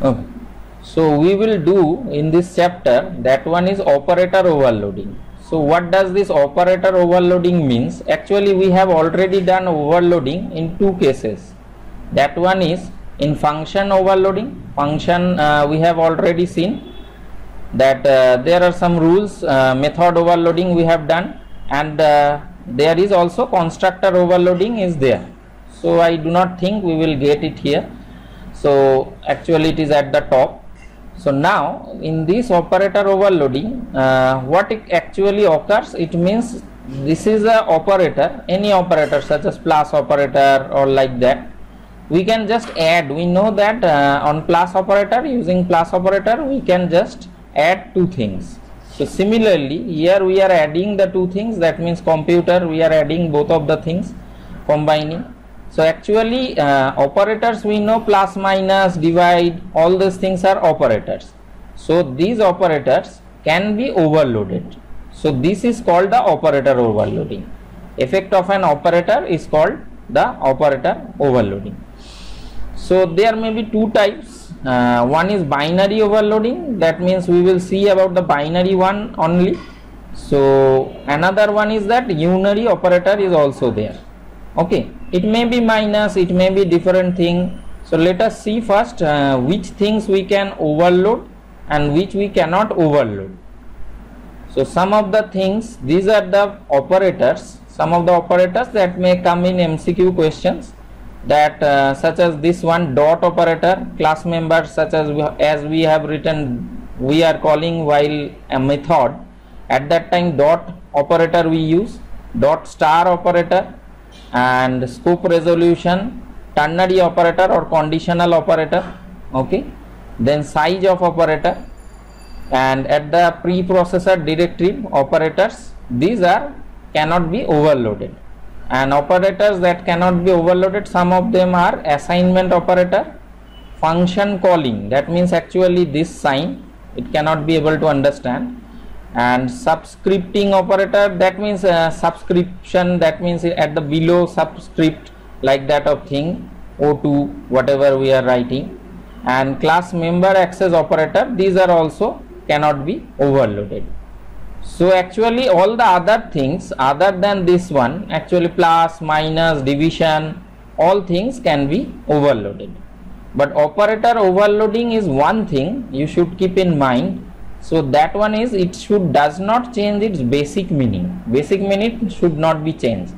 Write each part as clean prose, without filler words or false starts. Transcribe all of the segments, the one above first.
Okay. So we will do in this chapter, that one is operator overloading. So what does this operator overloading means? Actually we have already done overloading in two cases. That one is in function overloading. Function we have already seen that there are some rules. Method overloading we have done, and there is also constructor overloading is there. So I do not think we will get it here. So actually it is at the top. So now in this operator overloading, what it actually occurs, it means this is a operator, any operator such as plus operator or like that. We can just add, we know that on plus operator, using plus operator, we can just add two things. So similarly here we are adding the two things, that means computer, we are adding both of the things, combining. So actually operators we know, plus, minus, divide, all these things are operators. So these operators can be overloaded. So this is called the operator overloading. Effect of an operator is called the operator overloading. So there may be two types. One is binary overloading, that means we will see about the binary one only. So another one is that unary operator is also there. Okay, it may be minus, it may be different thing. So let us see first which things we can overload and which we cannot overload. So some of the things, these are the operators, some of the operators that may come in MCQ questions, that such as this one, dot operator, class member, such as we have written, we are calling while a method. At that time dot operator we use, dot star operator, and scope resolution, ternary operator or conditional operator, okay, then size of operator, and at the preprocessor directive operators. These are cannot be overloaded, and operators that cannot be overloaded, some of them are assignment operator, function calling, that means actually this sign it cannot be able to understand, and subscripting operator, that means subscription, that means at the below subscript, like that of thing, O2 whatever we are writing, and class member access operator. These are also cannot be overloaded. So actually all the other things other than this one, actually plus, minus, division, all things can be overloaded, but operator overloading is one thing you should keep in mind. So that one is, it should does not change its basic meaning. Basic meaning should not be changed.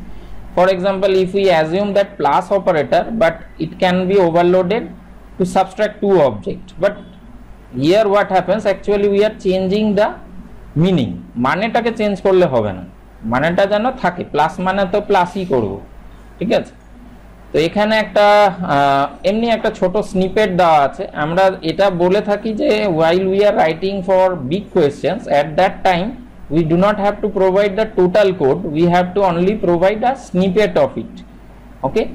For example, if we assume that plus operator, but it can be overloaded to subtract two objects, but here what happens, actually we are changing the meaning. माने टाके change करले होगा ना, माने टा जानो थाके, plus माने तो plus ही करो, ठीक है? तो এখানে একটা এমনি একটা ছোট স্নিপেট দেওয়া আছে, আমরা এটা বলে থাকি যে while we are writing for big questions, at that time we do not have to provide the total code, we have to only provide a snippet of it. Okay,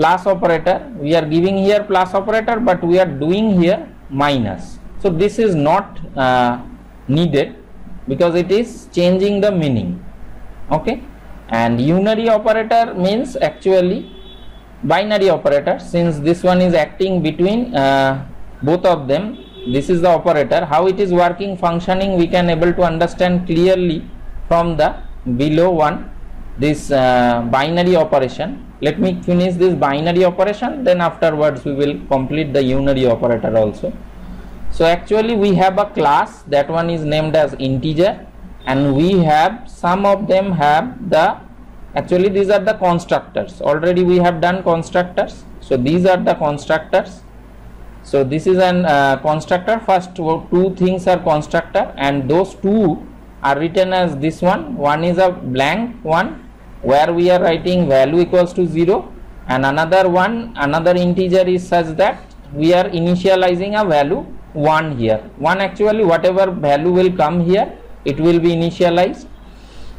plus operator, we are giving here plus operator, but we are doing here minus. So this is not needed because it is changing the meaning. Okay, and unary operator means actually binary operator, since this one is acting between both of them. This is the operator, how it is working, functioning, we can able to understand clearly from the below one, this binary operation. Let me finish this binary operation, then afterwards we will complete the unary operator also. So actually we have a class, that one is named as integer, and we have some of them have the, actually these are the constructors, already we have done constructors. So these are the constructors. So this is an constructor, first two things are constructor, and those two are written as this one. One is a blank one where we are writing value equals to 0, and another one, another integer is such that we are initializing a value 1 here. 1 actually whatever value will come here, it will be initialized.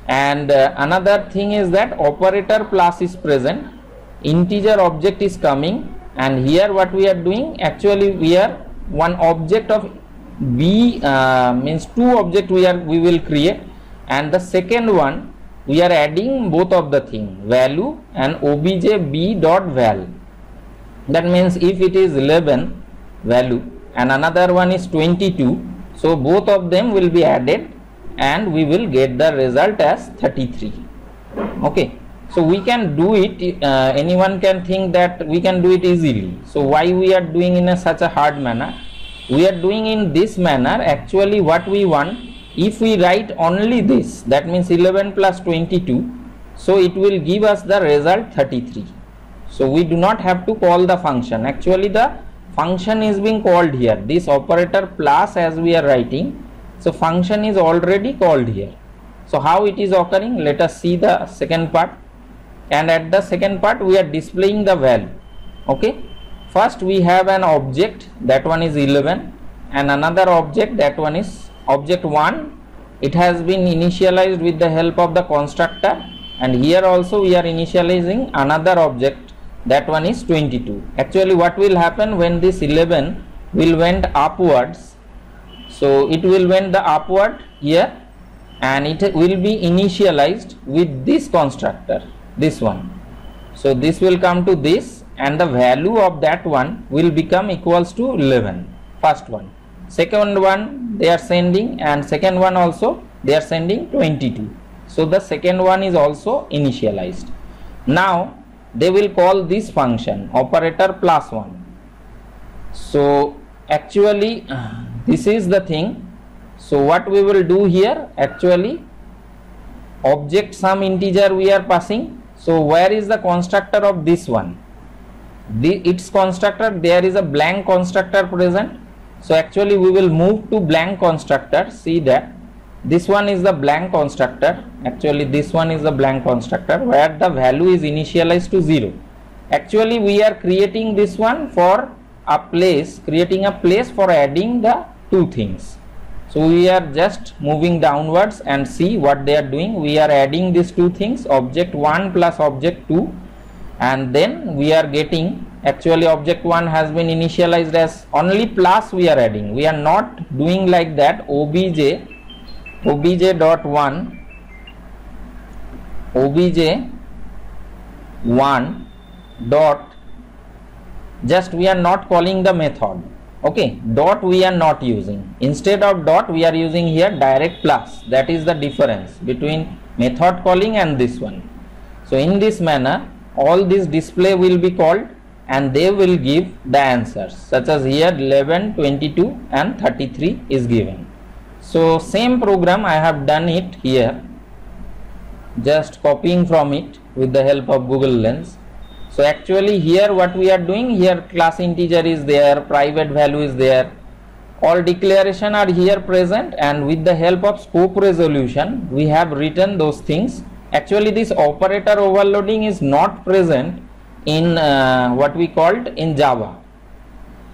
And another thing is that operator plus is present, integer object is coming, and here what we are doing, actually we are one object of b, means two object we will create, and the second one we are adding both of the thing, value and obj b dot val. That means if it is 11 value, and another one is 22. So both of them will be added and we will get the result as 33. Okay, so we can do it, anyone can think that we can do it easily. So why we are doing in such a hard manner? We are doing in this manner actually what we want. If we write only this, that means 11 plus 22, so it will give us the result 33. So we do not have to call the function. Actually the function is being called here, this operator plus as we are writing, so function is already called here. So how it is occurring, let us see the second part, and at the second part we are displaying the value. Okay, first we have an object, that one is 11, and another object, that one is object 1. It has been initialized with the help of the constructor, and here also we are initializing another object, that one is 22. Actually what will happen when this 11 will went upwards, so it will went the upward here and it will be initialized with this constructor, this one. So this will come to this and the value of that one will become equals to 11, first one. Second one they are sending, and second one also they are sending 22. So the second one is also initialized. Now they will call this function operator plus 1. So actually this is the thing. So what we will do here, actually object some integer we are passing. So where is the constructor of this one? Its constructor, there is a blank constructor present. So actually we will move to blank constructor. See that this one is the blank constructor. Actually this one is the blank constructor where the value is initialized to 0. Actually we are creating this one for a place, creating a place for adding the two things. So we are just moving downwards and see what they are doing. We are adding these two things, object 1 plus object 2, and then we are getting, actually object 1 has been initialized as only plus we are adding. We are not doing like that obj dot just we are not calling the method. Okay, dot we are not using. Instead of dot we are using here direct plus. That is the difference between method calling and this one. So in this manner all this display will be called and they will give the answers, such as here 11, 22 and 33 is given. So same program I have done it here, just copying from it with the help of Google Lens. So actually here what we are doing, here class integer is there, private value is there, all declaration are here present, and with the help of scope resolution we have written those things. Actually this operator overloading is not present in what we called in Java.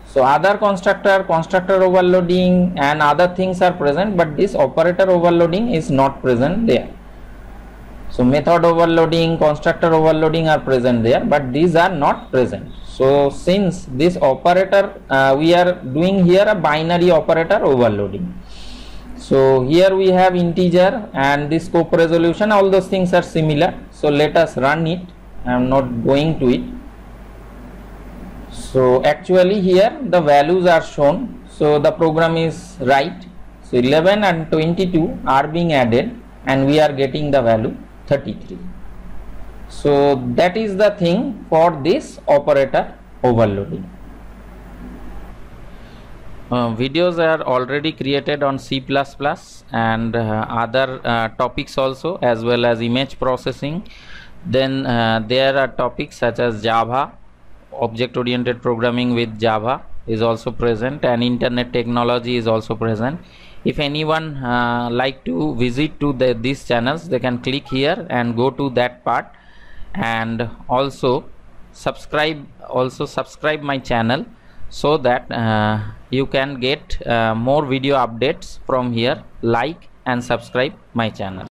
So other constructor overloading and other things are present, but this operator overloading is not present there. So method overloading, constructor overloading are present there, but these are not present. So since this operator, we are doing here a binary operator overloading. So here we have integer and this scope resolution, all those things are similar. So let us run it. I am not going to it. So actually here the values are shown. So the program is right. So 11 and 22 are being added and we are getting the value 33. So that is the thing for this operator overloading. Videos are already created on C++ and other topics also, as well as image processing. Then there are topics such as Java, object-oriented programming with Java is also present, and internet technology is also present. If anyone like to visit to these channels, they can click here and go to that part, and also subscribe my channel so that you can get more video updates from here. Like and subscribe my channel.